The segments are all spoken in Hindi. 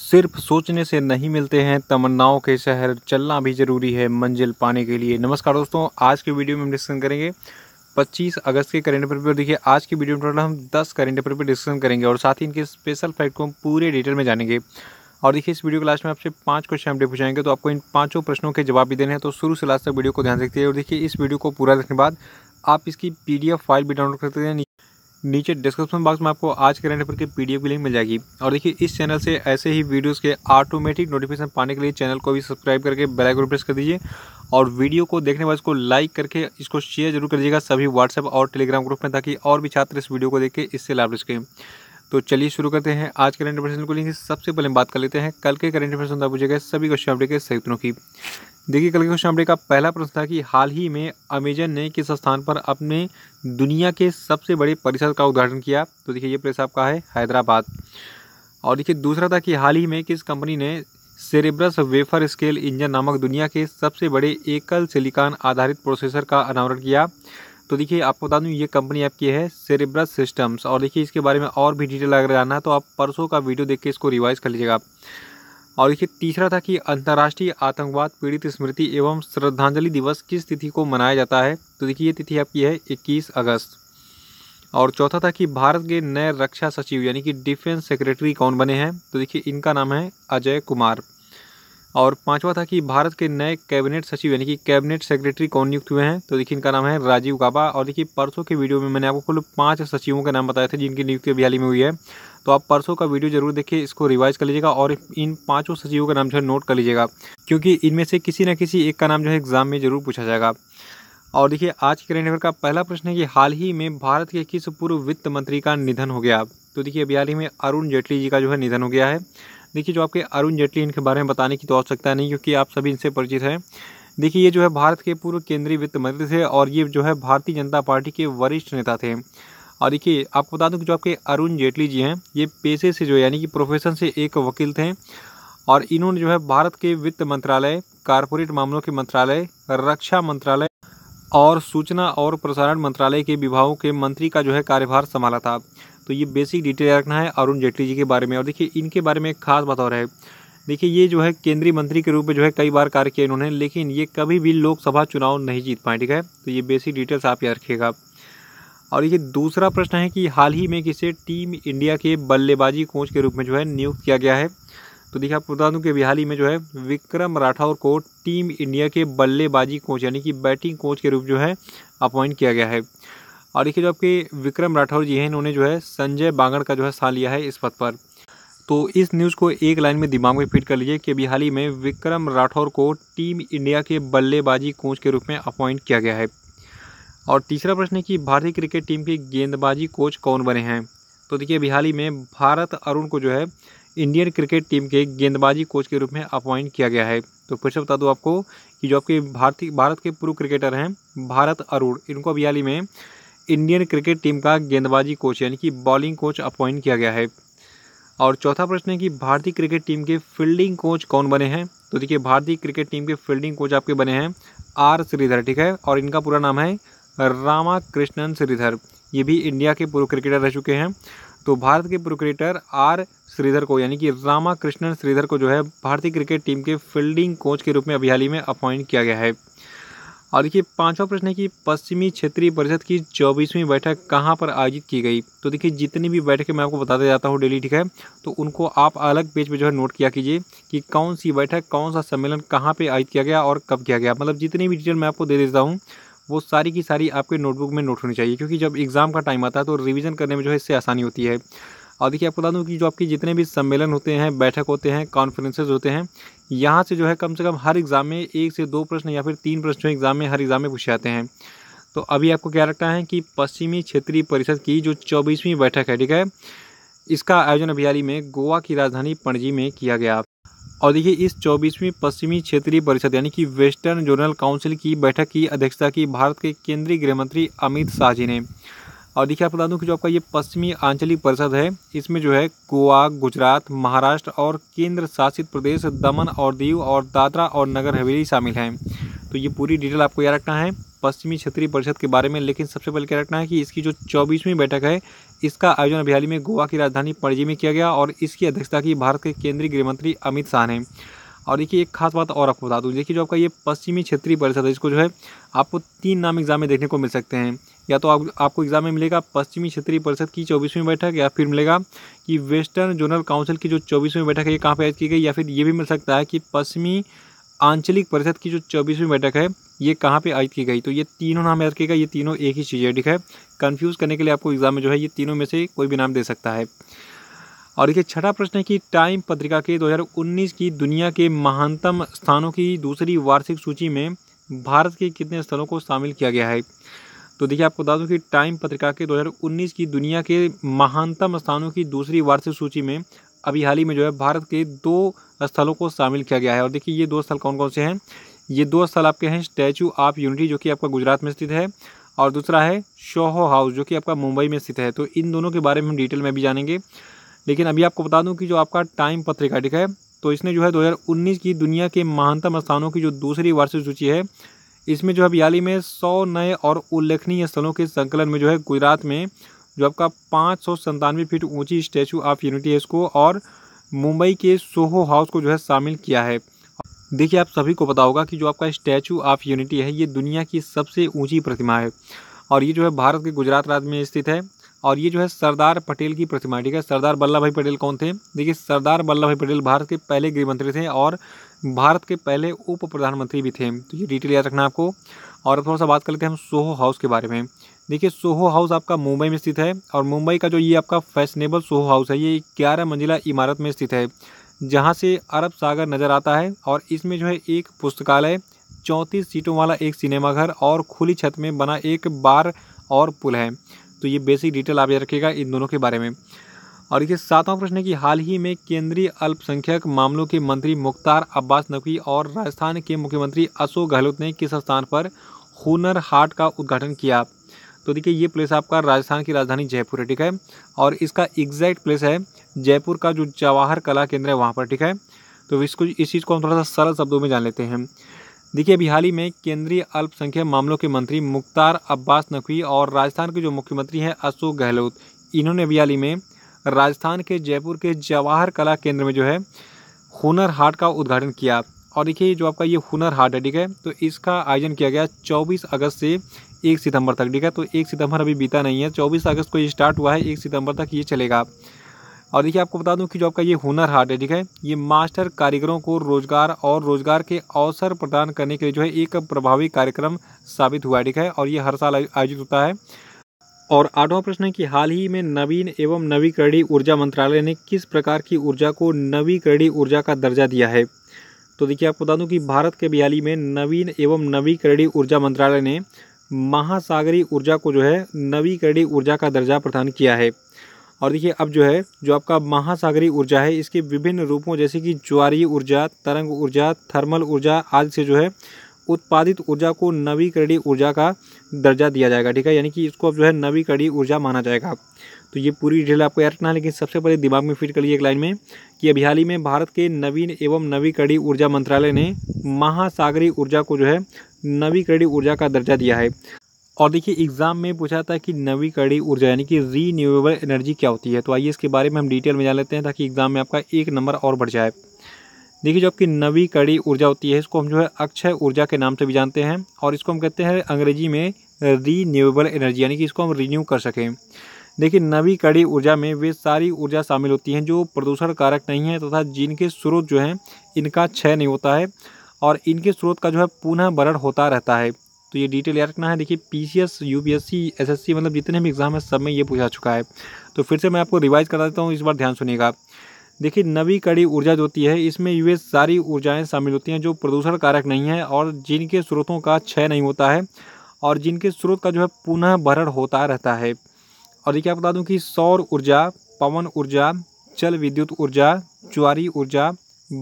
सिर्फ सोचने से नहीं मिलते हैं, तमन्नाओं के शहर चलना भी ज़रूरी है मंजिल पाने के लिए। नमस्कार दोस्तों, आज के वीडियो में हम डिस्कशन करेंगे 25 अगस्त के करंट अफेयर पर। देखिए आज की वीडियो में टोटल हम 10 करंट अफेयर पर डिस्कशन करेंगे और साथ ही इनके स्पेशल फैक्ट को हम पूरे डिटेल में जानेंगे। और देखिए इस वीडियो के लास्ट में आपसे 5 क्वेश्चन अपडेट पूछाएंगे, तो आपको इन 5 प्रश्नों के जवाब भी देने हैं। तो शुरू से लास्ट तक वीडियो को ध्यान से देखते हैं और देखिए इस वीडियो को पूरा देखने के बाद आप इसकी PDF फाइल भी डाउनलोड कर सकते हैं। नीचे डिस्क्रिप्शन बॉक्स में आपको आज करंट अफेयर की PDF की लिंक मिल जाएगी। और देखिए इस चैनल से ऐसे ही वीडियोस के ऑटोमेटिक नोटिफिकेशन पाने के लिए चैनल को भी सब्सक्राइब करके बेल आइकन प्रेस कर दीजिए और वीडियो को देखने के बाद इसको लाइक करके इसको शेयर जरूर करिएगा सभी व्हाट्सएप और टेलीग्राम ग्रुप में, ताकि और भी छात्र इस वीडियो को देख के इससे लाभ ले सकें। तो चलिए शुरू करते हैं आज के करंट अफेयर को लेकर। सबसे पहले बात कर लेते हैं कल के करंट अफेयर से पूछे सभी क्वेश्चन अपडेट के संयुक्तों की। देखिए कल के क्वेश्चन अपडेट का पहला प्रश्न था कि हाल ही में अमेजन ने किस स्थान पर अपने दुनिया के सबसे बड़े परिसर का उद्घाटन किया। तो देखिए ये परिसर आपका है हैदराबाद। और देखिए दूसरा था कि हाल ही में किस कंपनी ने सेरेब्रस वेफर स्केल इंजन नामक दुनिया के सबसे बड़े एकल सिलिकॉन आधारित प्रोसेसर का अनावरण किया। तो देखिए आपको बता दूँ ये कंपनी आपकी है सेरेब्रस सिस्टम्स। और देखिए इसके बारे में और भी डिटेल अगर जानना है तो आप परसों का वीडियो देख के इसको रिवाइज कर लीजिएगा। और देखिए तीसरा था कि अंतर्राष्ट्रीय आतंकवाद पीड़ित स्मृति एवं श्रद्धांजलि दिवस किस तिथि को मनाया जाता है। तो देखिए ये तिथि आपकी है 21 अगस्त। और चौथा था कि भारत के नए रक्षा सचिव यानी कि डिफेंस सेक्रेटरी कौन बने हैं। तो देखिए इनका नाम है अजय कुमार। और पांचवा था कि भारत के नए कैबिनेट सचिव यानी कि कैबिनेट सेक्रेटरी कौन नियुक्त हुए हैं। तो देखिए इनका नाम है राजीव गाबा। और देखिए परसों के वीडियो में मैंने आपको कुल 5 सचिवों के नाम बताए थे जिनकी नियुक्ति अभी हाल ही में हुई है। तो आप परसों का वीडियो जरूर देखिए, इसको रिवाइज कर लीजिएगा और इन 5 सचिवों का नाम जो है नोट कर लीजिएगा, क्योंकि इनमें से किसी न किसी एक का नाम जो है एग्जाम में जरूर पूछा जाएगा। और देखिए आज के करंट अफेयर का पहला प्रश्न है कि हाल ही में भारत के किस पूर्व वित्त मंत्री का निधन हो गया। तो देखिए अभी हाल ही में अरुण जेटली जी का जो है निधन हो गया है। देखिए जो आपके अरुण जेटली, इनके बारे में बताने की तो आवश्यकता नहीं क्योंकि आप सभी इनसे परिचित हैं। देखिए ये जो है भारत के पूर्व केंद्रीय वित्त मंत्री थे और ये जो है भारतीय जनता पार्टी के वरिष्ठ नेता थे। और देखिए आपको बता दूं कि जो आपके अरुण जेटली जी हैं ये पेशे से जो यानी कि प्रोफेशन से एक वकील थे और इन्होंने जो है भारत के वित्त मंत्रालय, कॉरपोरेट मामलों के मंत्रालय, रक्षा मंत्रालय और सूचना और प्रसारण मंत्रालय के विभागों के मंत्री का जो है कार्यभार संभाला था। तो ये बेसिक डिटेल रखना है अरुण जेटली जी के बारे में। और देखिए इनके बारे में एक खास बात और है, देखिए ये जो है केंद्रीय मंत्री के रूप में जो है कई बार कार्य किया इन्होंने, लेकिन ये कभी भी लोकसभा चुनाव नहीं जीत पाए। ठीक है, तो ये बेसिक डिटेल्स आप याद रखिएगा। और ये दूसरा प्रश्न है कि हाल ही में किसे टीम इंडिया के बल्लेबाजी कोच के रूप में जो है नियुक्त किया गया है। तो देखिए आपको बता दूं कि अभी हाल ही में जो है विक्रम राठौर को टीम इंडिया के बल्लेबाजी कोच यानी कि बैटिंग कोच के रूप जो है अपॉइंट किया गया है। और देखिए जो आपके विक्रम राठौर जी हैं इन्होंने जो है संजय बांगड़ का जो है स्थान लिया है इस पद पर। तो इस न्यूज़ को एक लाइन में दिमाग में फिट कर लीजिए कि अभी हाल ही में विक्रम राठौर को टीम इंडिया के बल्लेबाजी कोच के रूप में अपॉइंट किया गया है। और तीसरा प्रश्न है कि भारतीय क्रिकेट टीम के गेंदबाजी कोच कौन बने हैं। तो देखिए अभी हाल ही में भारत अरुण को जो है इंडियन क्रिकेट टीम के गेंदबाजी कोच के रूप में अपॉइंट किया गया है। तो फिर से बता दूं आपको कि जो आपके भारत के पूर्व क्रिकेटर हैं भारत अरुण, इनको अभी हाल ही में इंडियन क्रिकेट टीम का गेंदबाजी कोच यानी कि बॉलिंग कोच अपॉइंट किया गया है। और चौथा प्रश्न है कि भारतीय क्रिकेट टीम के फील्डिंग कोच कौन बने हैं। तो देखिए भारतीय क्रिकेट टीम के फील्डिंग कोच आपके बने हैं आर श्रीधर। ठीक है, और इनका पूरा नाम है रामा कृष्णन श्रीधर। ये भी इंडिया के पूर्व क्रिकेटर रह चुके हैं। तो भारत के पूर्व क्रिकेटर आर श्रीधर को यानी कि रामा कृष्णन श्रीधर को जो है भारतीय क्रिकेट टीम के फील्डिंग कोच के रूप में अभी हाल ही में अपॉइंट किया गया है। और देखिए पांचवा प्रश्न है कि पश्चिमी क्षेत्रीय परिषद की 24वीं बैठक कहाँ पर आयोजित की गई। तो देखिए जितनी भी बैठकें मैं आपको बताते जाता हूँ डेली, ठीक है, तो उनको आप अलग पेज पे जो है नोट किया कीजिए कि कौन सी बैठक, कौन सा सम्मेलन कहाँ पर आयोजित किया गया और कब किया गया। मतलब जितनी भी डिटेल मैं आपको दे देता हूँ वो सारी की सारी आपके नोटबुक में नोट होनी चाहिए, क्योंकि जब एग्ज़ाम का टाइम आता है तो रिवीजन करने में जो है इससे आसानी होती है। और देखिए आपको बता दूं कि जो आपके जितने भी सम्मेलन होते हैं, बैठक होते हैं, कॉन्फ्रेंसेज होते हैं, यहाँ से कम हर एग्ज़ाम में 1 से 2 प्रश्न या फिर 3 प्रश्न एग्ज़ाम में हर एग्ज़ाम में पूछे जाते हैं। तो अभी आपको क्या रखना है कि पश्चिमी क्षेत्रीय परिषद की जो 24वीं बैठक है, ठीक है, इसका आयोजन अभी हाल ही में गोवा की राजधानी पणजी में किया गया। और देखिए इस 24वीं पश्चिमी क्षेत्रीय परिषद यानी कि वेस्टर्न जोनल काउंसिल की बैठक की अध्यक्षता की भारत के केंद्रीय गृहमंत्री अमित शाह जी ने। और देखिए आप बता दूँ कि जो आपका ये पश्चिमी आंचलिक परिषद है इसमें जो है गोवा, गुजरात, महाराष्ट्र और केंद्र शासित प्रदेश दमन और दीव और दादरा और नगर हवेली शामिल हैं। तो ये पूरी डिटेल आपको याद रखना है पश्चिमी क्षेत्रीय परिषद के बारे में। लेकिन सबसे पहले क्या रखना है कि इसकी जो 24वीं बैठक है इसका आयोजन अभी हाल ही में गोवा की राजधानी पणजी में किया गया और इसकी अध्यक्षता की भारत के केंद्रीय गृहमंत्री अमित शाह ने। और देखिए एक खास बात और आपको बता दूं, देखिए जो आपका ये पश्चिमी क्षेत्रीय परिषद है, इसको जो है आपको 3 नाम एग्जाम में देखने को मिल सकते हैं। या तो आपको एग्जाम में मिलेगा पश्चिमी क्षेत्रीय परिषद की 24वीं बैठक, या फिर मिलेगा कि वेस्टर्न जोनल काउंसिल की जो 24वीं बैठक है ये कहाँ पर आयोजित की गई, या फिर ये भी मिल सकता है कि पश्चिमी आंचलिक परिषद की जो 24वीं बैठक है ये कहाँ पे आयोजित की गई। तो ये तीनों नाम याद किएगा, ये तीनों एक ही चीज़ है, ठीक है। कन्फ्यूज़ करने के लिए आपको एग्जाम में जो है ये तीनों में से कोई भी नाम दे सकता है। और देखिए छठा प्रश्न है कि टाइम पत्रिका के 2019 की दुनिया के महानतम स्थानों की दूसरी वार्षिक सूची में भारत के कितने स्थलों को शामिल किया गया है। तो देखिए आपको बता दूं कि टाइम पत्रिका के 2019 की दुनिया के महानतम स्थानों की दूसरी वार्षिक सूची में अभी हाल ही में जो है भारत के 2 स्थलों को शामिल किया गया है। और देखिए ये 2 स्थल कौन कौन से हैं, ये 2 स्थल आपके हैं स्टैचू ऑफ यूनिटी जो कि आपका गुजरात में स्थित है, और दूसरा है सोहो हाउस जो कि आपका मुंबई में स्थित है। तो इन दोनों के बारे में हम डिटेल में भी जानेंगे, लेकिन अभी आपको बता दूं कि जो आपका टाइम पत्रिका, ठीक है, तो इसने जो है 2019 की दुनिया के महानतम स्थानों की जो दूसरी वार्षिक सूची है इसमें जो अभी हाल ही में 100 नए और उल्लेखनीय स्थलों के संकलन में जो है गुजरात में जो आपका 597 फीट ऊंची स्टैचू ऑफ यूनिटी है इसको और मुंबई के सोहो हाउस को जो है शामिल किया है। देखिए आप सभी को पता होगा कि जो आपका स्टैचू ऑफ यूनिटी है ये दुनिया की सबसे ऊंची प्रतिमा है और ये जो है भारत के गुजरात राज्य में स्थित है और ये जो है सरदार पटेल की प्रतिमा, ठीक है। सरदार वल्लभ भाई पटेल कौन थे? देखिए सरदार वल्लभ भाई पटेल भारत के पहले गृहमंत्री थे और भारत के पहले उप प्रधानमंत्री भी थे। तो ये डिटेल याद रखना आपको। और थोड़ा सा बात कर लेते हैं हम सोहो हाउस के बारे में। देखिए सोहो हाउस आपका मुंबई में स्थित है और मुंबई का जो ये आपका फैशनेबल सोहो हाउस है ये 11 मंजिला इमारत में स्थित है जहाँ से अरब सागर नज़र आता है और इसमें जो है एक पुस्तकालय, 34 सीटों वाला एक सिनेमाघर और खुली छत में बना एक बार और पुल है। तो ये बेसिक डिटेल आप याद रखिएगा इन दोनों के बारे में। और देखिए सातवां प्रश्न है कि हाल ही में केंद्रीय अल्पसंख्यक मामलों के मंत्री मुख्तार अब्बास नकवी और राजस्थान के मुख्यमंत्री अशोक गहलोत ने किस स्थान पर हुनर हाट का उद्घाटन किया। तो देखिए ये प्लेस आपका राजस्थान की राजधानी जयपुर है, ठीक है, और इसका एग्जैक्ट प्लेस है जयपुर का जो जवाहर कला केंद्र है वहाँ पर, ठीक है। तो इसको इस चीज़ को हम थोड़ा सा सरल शब्दों में जान लेते हैं। देखिए अभी हाल ही में केंद्रीय अल्पसंख्यक मामलों के मंत्री मुख्तार अब्बास नकवी और राजस्थान के जो मुख्यमंत्री हैं अशोक गहलोत, इन्होंने अभी हाल ही में राजस्थान के जयपुर के जवाहर कला केंद्र में जो है हुनर हाट का उद्घाटन किया। और देखिए जो आपका ये हुनर हाट है, ठीक है, तो इसका आयोजन किया गया 24 अगस्त से 1 सितंबर तक, ठीक है। तो 1 सितंबर अभी बीता नहीं है, 24 अगस्त को ये स्टार्ट हुआ है, 1 सितंबर तक ये चलेगा। और देखिए आपको बता दूं कि जो आपका ये हुनर हाट है, ठीक है, ये मास्टर कारीगरों को रोजगार और रोजगार के अवसर प्रदान करने के लिए जो है एक प्रभावी कार्यक्रम साबित हुआ है, ठीक है, और ये हर साल आयोजित होता है। और 8वां प्रश्न है कि हाल ही में नवीन एवं नवीकरणीय ऊर्जा मंत्रालय ने किस प्रकार की ऊर्जा को नवीकरणीय ऊर्जा का दर्जा दिया है। तो देखिए आपको बता दूं कि भारत के हाल ही में नवीन एवं नवीकरणीय ऊर्जा मंत्रालय ने महासागरीय ऊर्जा को जो है नवीकरणीय ऊर्जा का दर्जा प्रदान किया है। और देखिए अब जो आपका महासागरीय ऊर्जा है इसके विभिन्न रूपों जैसे कि ज्वारीय ऊर्जा, तरंग ऊर्जा, थर्मल ऊर्जा आदि से जो है उत्पादित ऊर्जा को नवीकरणीय ऊर्जा का दर्जा दिया जाएगा, ठीक है, यानी कि इसको अब जो है नवीकरणीय ऊर्जा माना जाएगा। तो ये पूरी डिटेल आपको याद रखना है, लेकिन सबसे पहले दिमाग में फिट करिए एक लाइन में कि अभी हाल ही में भारत के नवीन एवं नवीकरणीय ऊर्जा मंत्रालय ने महासागरीय ऊर्जा को जो है नवीकरणीय ऊर्जा का दर्जा दिया है। और देखिए एग्जाम में पूछा था कि नवीकरणीय ऊर्जा यानी कि रीन्यूएबल एनर्जी क्या होती है। तो आइए इसके बारे में हम डिटेल में जान लेते हैं ताकि एग्जाम में आपका एक नंबर और बढ़ जाए। देखिए जो आपकी नवीकरणीय ऊर्जा होती है इसको हम जो है अक्षय ऊर्जा के नाम से भी जानते हैं और इसको हम कहते हैं अंग्रेजी में रीन्यूएबल एनर्जी, यानी कि इसको हम रिन्यू कर सकें। देखिए नवीकरणीय ऊर्जा में वे सारी ऊर्जा शामिल होती हैं जो प्रदूषण कारक नहीं है तथा जिनके स्रोत जो हैं इनका क्षय नहीं होता है और इनके स्रोत का जो है पुनः भरण होता रहता है। तो ये डिटेल याद रखना है। देखिए पीसीएस, यूपीएससी, एसएससी मतलब जितने भी एग्जाम है सब में ये पूछा चुका है। तो फिर से मैं आपको रिवाइज करा देता हूँ, इस बार ध्यान सुनिएगा। देखिए नवीकरणीय ऊर्जा जो होती है इसमें वे सारी ऊर्जाएं शामिल होती हैं जो प्रदूषण कारक नहीं है और जिनके स्रोतों का क्षय नहीं होता है और जिनके स्रोत का जो है पुनः भरण होता रहता है। और देखिए आपको बता दूँ कि सौर ऊर्जा, पवन ऊर्जा, जल विद्युत ऊर्जा, ज्वारीय ऊर्जा,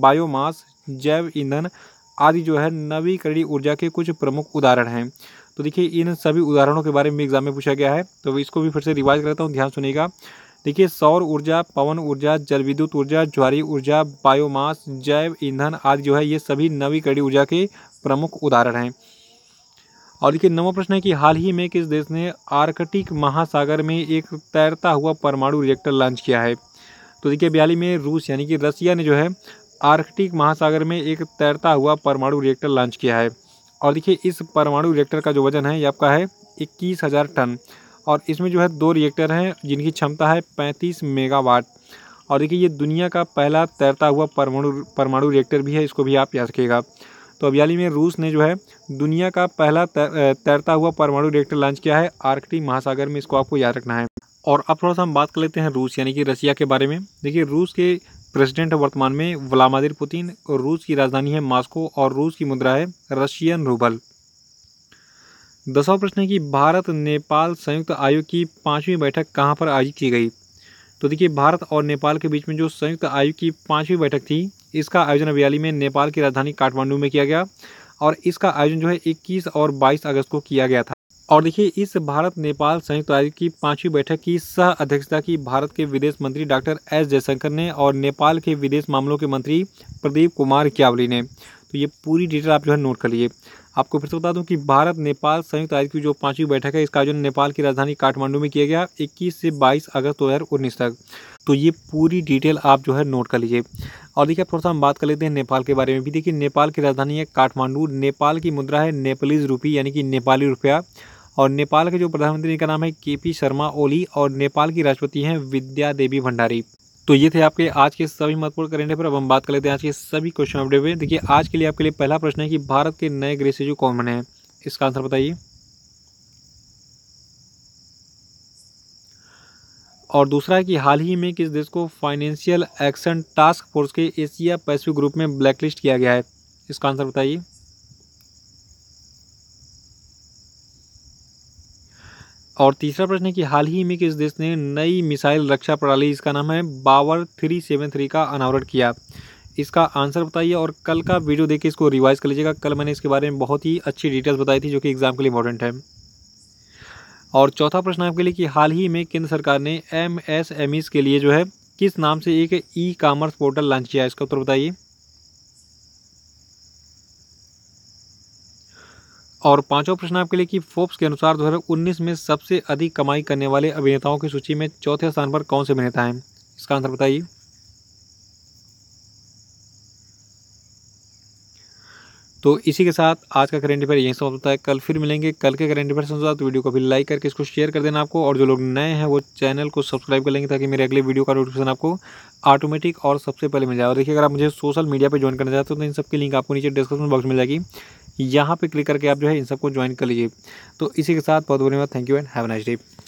बायोमास, जैव ईंधन आदि जो है नवीकरणीय ऊर्जा के कुछ प्रमुख उदाहरण हैं। तो देखिए इन सभी उदाहरणों के बारे में एग्जाम में पूछा गया है, तो इसको भी फिर से रिवाइज करता हूँ, ध्यान सुनिएगा। देखिए सौर ऊर्जा, पवन ऊर्जा, जलविद्युत ऊर्जा, ज्वारीय ऊर्जा, बायोमास, जैव ईंधन आदि जो है ये सभी नवीकरणीय ऊर्जा के प्रमुख उदाहरण हैं। और देखिए 9वां प्रश्न है कि हाल ही में किस देश ने आर्कटिक महासागर में एक तैरता हुआ परमाणु रिएक्टर लॉन्च किया है। तो देखिए 42 में रूस यानी कि रसिया ने जो है आर्कटिक महासागर में एक तैरता हुआ परमाणु रिएक्टर लॉन्च किया है। और देखिए इस परमाणु रिएक्टर का जो वजन है ये आपका है 21,000 टन और इसमें जो है 2 रिएक्टर हैं जिनकी क्षमता है 35 मेगावाट। और देखिए ये दुनिया का पहला तैरता हुआ परमाणु रिएक्टर भी है, इसको भी आप याद रखिएगा। तो अब हाल ही में रूस ने जो है दुनिया का पहला तैरता हुआ परमाणु रिएक्टर लॉन्च किया है आर्कटिक महासागर में, इसको आपको याद रखना है। और अब थोड़ा सा हम बात कर लेते हैं रूस यानी कि रसिया के बारे में। देखिए रूस के प्रेसिडेंट है वर्तमान में व्लादिमीर पुतिन और रूस की राजधानी है मॉस्को और रूस की मुद्रा है रशियन रूबल। 10वां प्रश्न है कि भारत नेपाल संयुक्त आयोग की 5वीं बैठक कहाँ पर आयोजित की गई। तो देखिए भारत और नेपाल के बीच में जो संयुक्त आयोग की 5वीं बैठक थी इसका आयोजन अबियाली में नेपाल की राजधानी काठमांडू में किया गया और इसका आयोजन जो है 21 और 22 अगस्त को किया गया था। और देखिए इस भारत नेपाल संयुक्त आयोग की 5वीं बैठक की सह अध्यक्षता की भारत के विदेश मंत्री डॉक्टर एस जयशंकर ने और नेपाल के विदेश मामलों के मंत्री प्रदीप कुमार ग्यावली ने। तो ये पूरी डिटेल आप जो है नोट करिए। आपको फिर से बता दूं कि भारत नेपाल संयुक्त आयोग की जो 5वीं बैठक है इसका आयोजन नेपाल की राजधानी काठमांडू में किया गया 21 से 22 अगस्त 2019 तक। तो ये पूरी डिटेल आप जो है नोट कर लीजिए। और देखिए थोड़ा सा हम बात कर लेते हैं नेपाल के बारे में भी। देखिए नेपाल की राजधानी है काठमांडू, नेपाल की मुद्रा है नेपालीज रूपी यानी कि नेपाली रुपया और नेपाल के जो प्रधानमंत्री का नाम है KP शर्मा ओली और नेपाल की राष्ट्रपति हैं विद्या देवी भंडारी। तो ये थे आपके आज के सभी महत्वपूर्ण करंट अफेयर। अब हम बात कर लेते हैं आज के सभी क्वेश्चन अपडेट में। देखिए आज के लिए आपके लिए पहला प्रश्न है कि भारत के नए गृह सचिव कौन बने हैं, इसका आंसर बताइए। और दूसरा है कि हाल ही में किस देश को फाइनेंशियल एक्शन टास्क फोर्स के एशिया पैसिफिक ग्रुप में ब्लैकलिस्ट किया गया है, इसका आंसर बताइए। और तीसरा प्रश्न है कि हाल ही में किस देश ने नई मिसाइल रक्षा प्रणाली, इसका नाम है बावर 373 का अनावरण किया, इसका आंसर बताइए। और कल का वीडियो देख के इसको रिवाइज कर लीजिएगा, कल मैंने इसके बारे में बहुत ही अच्छी डिटेल्स बताई थी जो कि एग्जाम के लिए इंपॉर्टेंट है। और चौथा प्रश्न आपके लिए कि हाल ही में केंद्र सरकार ने MSMEs के लिए जो है किस नाम से एक e-कॉमर्स पोर्टल लॉन्च किया है, इसका उत्तर बताइए। और पांचवा प्रश्न आपके लिए कि फोर्ब्स के अनुसार 2019 में सबसे अधिक कमाई करने वाले अभिनेताओं की सूची में चौथे स्थान पर कौन से अभिनेता हैं, इसका आंसर बताइए। तो इसी के साथ आज का करंट अफेयर यहीं समाप्त होता है। कल फिर मिलेंगे, कल के करंट अफेयर से साथ वीडियो को भी लाइक करके इसको शेयर कर देना आपको, और जो लोग नए हैं वो चैनल को सब्सक्राइब कर लेंगे ताकि मेरे अगले वीडियो का नोटिफिकेशन आपको ऑटोमेटिक और सबसे पहले मिल जाए। और देखिए अगर आप मुझे सोशल मीडिया पर ज्वाइन करना चाहते हो तो इन सबकी लिंक आपको नीचे डिस्क्रिप्शन बॉक्स मिल जाएगी, यहाँ पे क्लिक करके आप जो है इन सबको ज्वाइन कर लीजिए। तो इसी के साथ बहुत बहुत धन्यवाद, thank you and have a nice day.